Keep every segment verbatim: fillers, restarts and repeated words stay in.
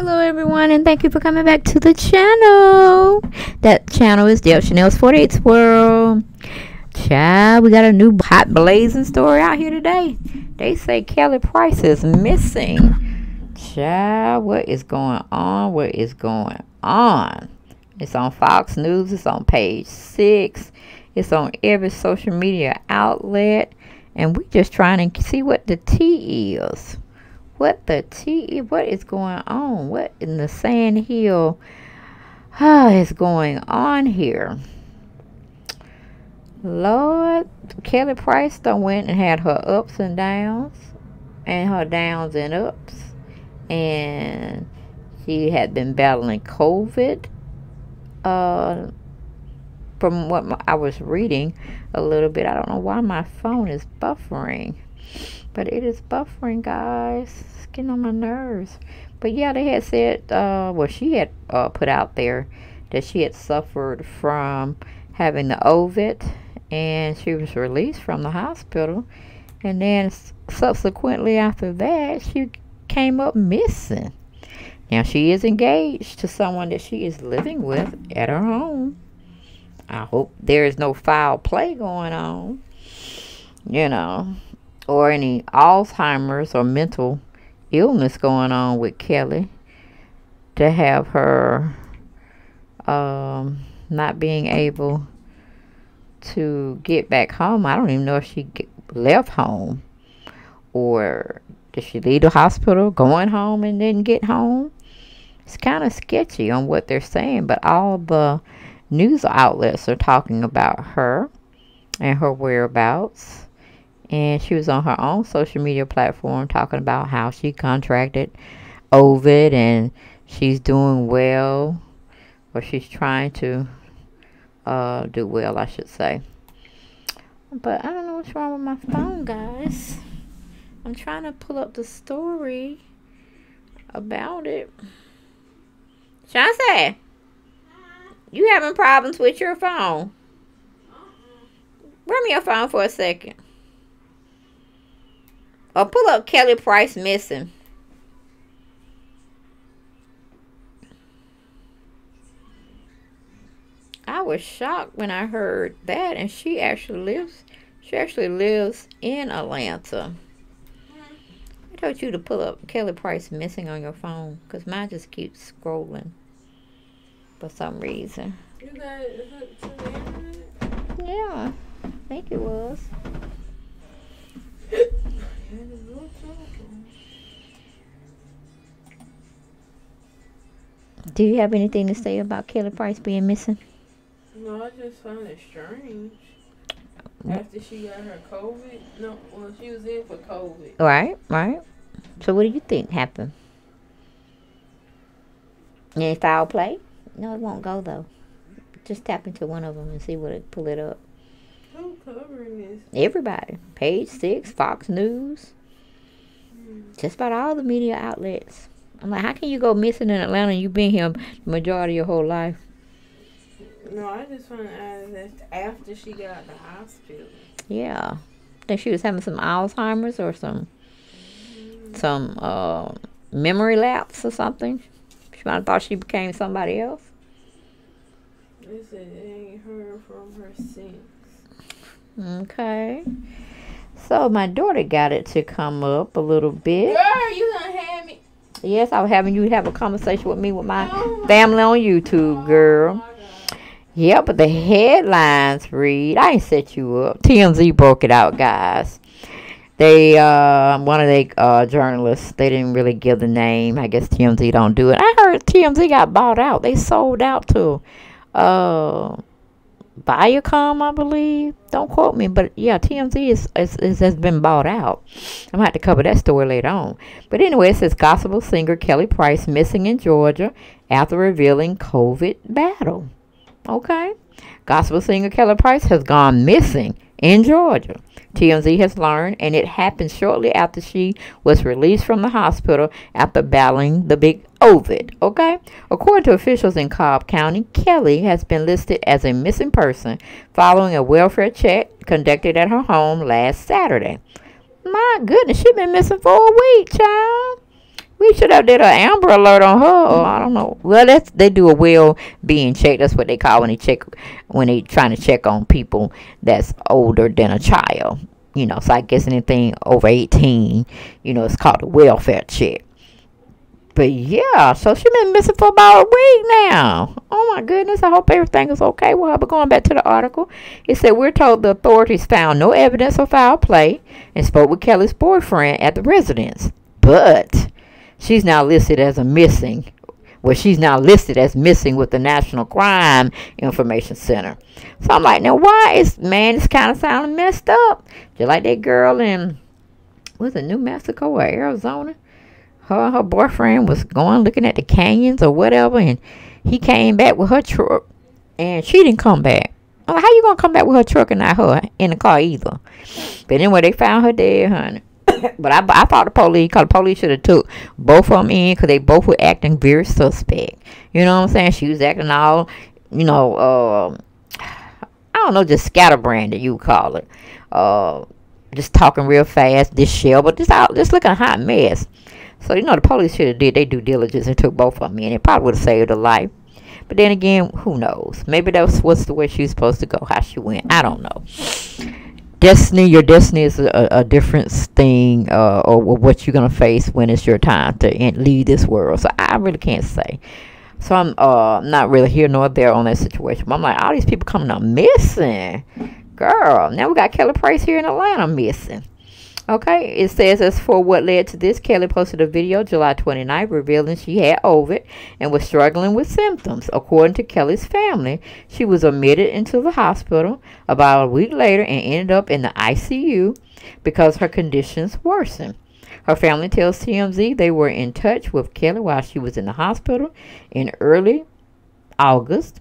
Hello everyone, and thank you for coming back to the channel. That channel is Del Chanel's forty-eighth World. Child, we got a new hot blazing story out here today. They say Kelly Price is missing. Child, what is going on? What is going on? It's on Fox News. It's on Page Six. It's on every social media outlet. And we just trying to see what the tea is. What the tea? What is going on? What in the Sand Hill uh, is going on here? Lord, Kelly Price done went and had her ups and downs. And her downs and ups. And she had been battling COVID. Uh... from what I was reading a little bit. I don't know why my phone is buffering, but it is buffering, guys. It's getting on my nerves. But yeah, they had said, uh, well, she had uh, put out there that she had suffered from having the O V I D, and she was released from the hospital. And then subsequently after that, she came up missing. Now she is engaged to someone that she is living with at her home. I hope there is no foul play going on, you know, or any Alzheimer's or mental illness going on with Kelly to have her um, not being able to get back home. I don't even know if she left home, or did she leave the hospital, going home and didn't get home. It's kind of sketchy on what they're saying, but all the news outlets are talking about her and her whereabouts. And she was on her own social media platform talking about how she contracted O V I D and she's doing well, or she's trying to uh, do well, I should say. But I don't know what's wrong with my phone, guys. I'm trying to pull up the story about it. Chauncey, you having problems with your phone? Bring me your phone for a second. Or pull up Kelly Price missing. I was shocked when I heard that, and she actually lives. She actually lives in Atlanta. I told you to pull up Kelly Price missing on your phone, cause mine just keeps scrolling for some reason. Is that, is that to the internet? Yeah, I think it was. Do you have anything to say about Kelly Price being missing? No, I just found it strange. After she got her COVID, no, well, she was in for COVID. Right, right. So what do you think happened? Any foul play? No, it won't go, though. Just tap into one of them and see what it, pull it up. Who's covering this? Everybody. Page Six, Fox News. Mm. Just about all the media outlets. I'm like, how can you go missing in Atlanta and you've been here the majority of your whole life? No, I just found out that after she got out of the hospital. Yeah. I think she was having some Alzheimer's or some, mm. some uh, memory lapse or something. She might have thought she became somebody else. They said they ain't heard from her since. Okay. So my daughter got it to come up a little bit. Girl, you done had me. Yes, I was having you have a conversation with me with my, oh my family on YouTube, girl. Oh yeah, but the headlines read, I ain't set you up. T M Z broke it out, guys. They, uh, one of the uh, journalists, they didn't really give the name. I guess T M Z don't do it. I heard T M Z got bought out. They sold out to uh, Viacom, I believe. Don't quote me, but yeah, T M Z is, is, is, has been bought out. I'm going to have to cover that story later on. But anyway, it says gospel singer Kelly Price missing in Georgia after revealing COVID battle. Okay. Gospel singer Kelly Price has gone missing in Georgia. T M Z has learned, and it happened shortly after she was released from the hospital after battling the big O V I D, okay? According to officials in Cobb County, Kelly has been listed as a missing person following a welfare check conducted at her home last Saturday. My goodness, she's been missing for a week, child. We we should have did an Amber Alert on her. Or I don't know. Well, that's, they do a well-being check. That's what they call when they check, when they trying to check on people that's older than a child. You know, so I guess anything over eighteen, you know, it's called a welfare check. But yeah, so she's been missing for about a week now. Oh my goodness, I hope everything is okay with her. But going back to the article, it said, we're told the authorities found no evidence of foul play and spoke with Kelly's boyfriend at the residence. But she's now listed as a missing. Well, she's now listed as missing with the National Crime Information Center. So I'm like, now why is, man, it's kind of sounding messed up. Just like that girl in, was it New Mexico or Arizona? Her and her boyfriend was going looking at the canyons or whatever, and he came back with her truck, and she didn't come back. I'm like, how you going to come back with her truck and not her in the car either? But anyway, they found her dead, honey. But I, I thought the police, because the police should have took both of them in, because they both were acting very suspect. You know what I'm saying? She was acting all, you know, uh, I don't know, just scatterbrained, that you call it. Uh, just talking real fast, disheveled, just, out, just looking a hot mess. So, you know, the police should have did their due diligence and took both of them in. It probably would have saved her life. But then again, who knows? Maybe that was what's the way she was supposed to go, how she went. I don't know. Destiny, your destiny is a, a different thing, uh, or what you're going to face when it's your time to end, leave this world. So I really can't say. So I'm uh, not really here nor there on that situation. But I'm like, all these people coming up missing. Girl, now we got Kelly Price here in Atlanta missing. Okay, it says, as for what led to this, Kelly posted a video July twenty-ninth revealing she had COVID and was struggling with symptoms. According to Kelly's family, she was admitted into the hospital about a week later and ended up in the I C U because her conditions worsened. Her family tells T M Z they were in touch with Kelly while she was in the hospital in early August.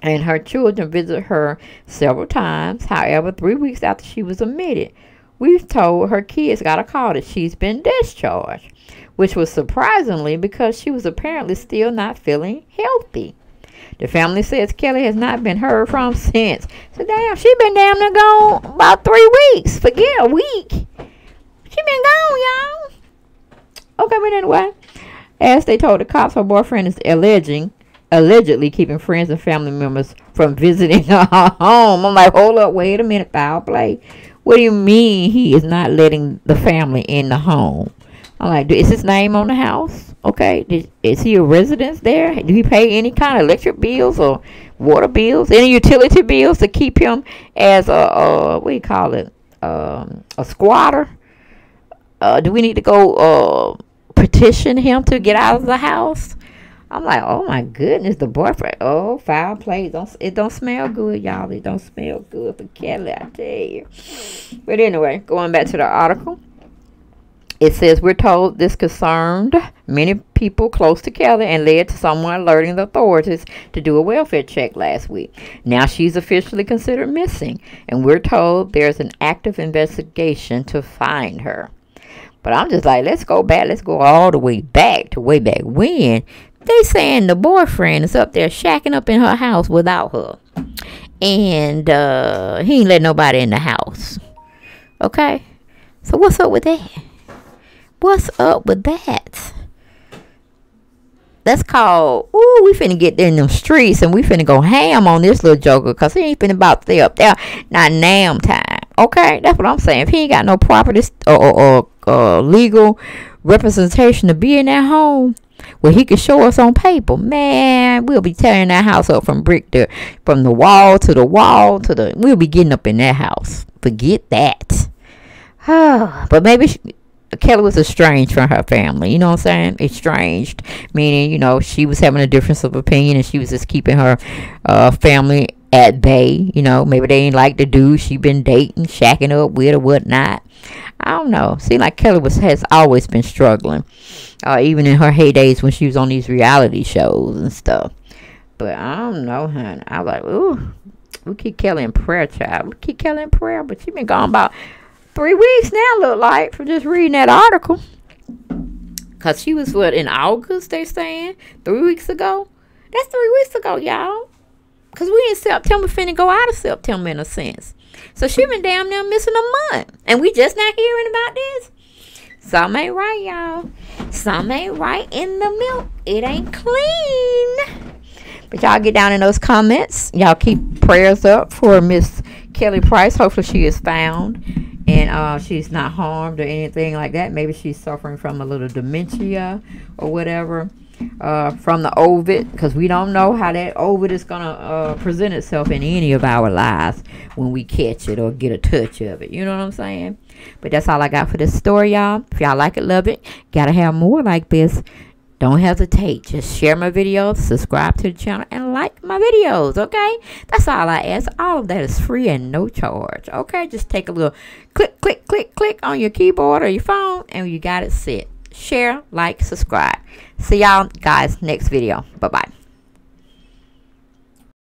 And her children visited her several times. However, three weeks after she was admitted, we've told her kids got a call that she's been discharged, which was surprisingly because she was apparently still not feeling healthy. The family says Kelly has not been heard from since. So damn, she been damn near gone about three weeks. Forget a week. She been gone, y'all. Okay, but anyway, as they told the cops, her boyfriend is alleging, allegedly keeping friends and family members from visiting her home. I'm like, hold up, wait a minute, foul play. What do you mean he is not letting the family in the home? I'm like, is his name on the house? Okay, is, is he a resident there? Do he pay any kind of electric bills or water bills, any utility bills to keep him as a, a what do you call it, um, a squatter? Uh, do we need to go uh, petition him to get out of the house? I'm like, oh my goodness, the boyfriend. Oh, foul play. Don't, it don't smell good, y'all. It don't smell good for Kelly, I tell you. But anyway, going back to the article. It says, we're told this concerned many people close to Kelly and led to someone alerting the authorities to do a welfare check last week. Now she's officially considered missing. And we're told there's an active investigation to find her. But I'm just like, let's go back. Let's go all the way back to way back when. They saying the boyfriend is up there shacking up in her house without her. And uh, he ain't let nobody in the house. Okay? So what's up with that? What's up with that? That's called, ooh, we finna get in them streets and we finna go ham on this little joker because he ain't finna about to stay up there. Not nam time. Okay? That's what I'm saying. If he ain't got no property or, or, or uh, legal representation to be in that home, well, he could show us on paper. Man, we'll be tearing that house up from brick to, from the wall to the wall to the, we'll be getting up in that house. Forget that. But maybe she, Kelly was estranged from her family. You know what I'm saying? Estranged. Meaning, you know, she was having a difference of opinion and she was just keeping her uh, family at bay. You know, maybe they ain't like the dude she been dating, shacking up with or whatnot. I don't know. See, like Kelly was, has always been struggling. Uh, even in her heydays when she was on these reality shows and stuff. But I don't know, honey. I was like, ooh, we keep Kelly in prayer, child. We keep Kelly in prayer. But she been gone about three weeks now, look like, from just reading that article. Because she was, what, in August, they're saying? Three weeks ago? That's three weeks ago, y'all. Because we in September finna go out of September in a sense. So she been damn near missing a month. And we just not hearing about this. Something ain't right, y'all. Some ain't right in the milk. It ain't clean. But y'all get down in those comments. Y'all keep prayers up for Miss Kelly Price. Hopefully she is found and uh, she's not harmed or anything like that. Maybe she's suffering from a little dementia or whatever uh, from the Ovid, because we don't know how that Ovid is going to uh, present itself in any of our lives when we catch it or get a touch of it. You know what I'm saying? But that's all I got for this story, y'all. If y'all like it, love it. Gotta have more like this. Don't hesitate. Just share my videos, subscribe to the channel, and like my videos, okay? That's all I ask. All of that is free and no charge, okay? Just take a little click, click, click, click on your keyboard or your phone, and you got it set. Share, like, subscribe. See y'all guys next video. Bye-bye.